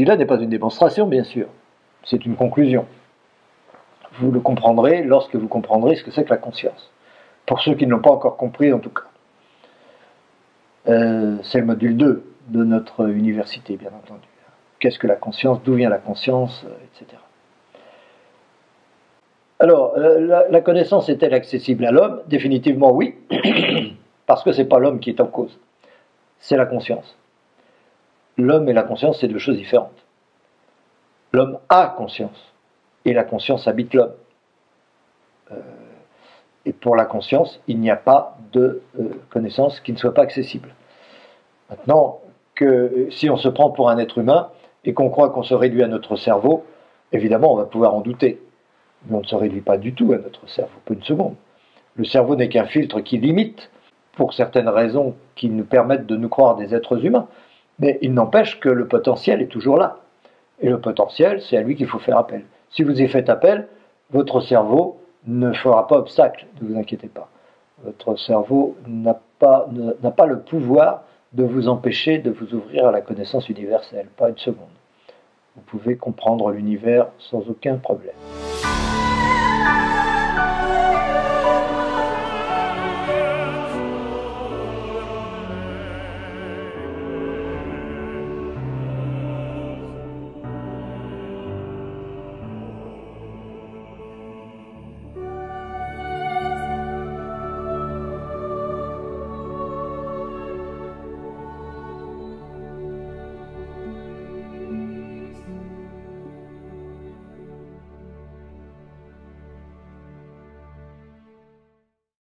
dis là n'est pas une démonstration, bien sûr. C'est une conclusion. Vous le comprendrez lorsque vous comprendrez ce que c'est que la conscience. Pour ceux qui ne l'ont pas encore compris, en tout cas. C'est le module 2 de notre université, bien entendu. Qu'est-ce que la conscience? D'où vient la conscience? Etc. Alors, la connaissance est-elle accessible à l'homme? Définitivement oui, parce que ce n'est pas l'homme qui est en cause, c'est la conscience. L'homme et la conscience, c'est deux choses différentes. L'homme a conscience, et la conscience habite l'homme. Et pour la conscience, il n'y a pas de connaissance qui ne soit pas accessible. Maintenant, si on se prend pour un être humain, et qu'on croit qu'on se réduit à notre cerveau, évidemment, on va pouvoir en douter. Mais on ne se réduit pas du tout à notre cerveau, pas une seconde. Le cerveau n'est qu'un filtre qui limite, pour certaines raisons qui nous permettent de nous croire des êtres humains, mais il n'empêche que le potentiel est toujours là. Et le potentiel, c'est à lui qu'il faut faire appel. Si vous y faites appel, votre cerveau ne fera pas obstacle, ne vous inquiétez pas. Votre cerveau n'a pas le pouvoir de vous empêcher de vous ouvrir à la connaissance universelle, pas une seconde. Vous pouvez comprendre l'univers sans aucun problème.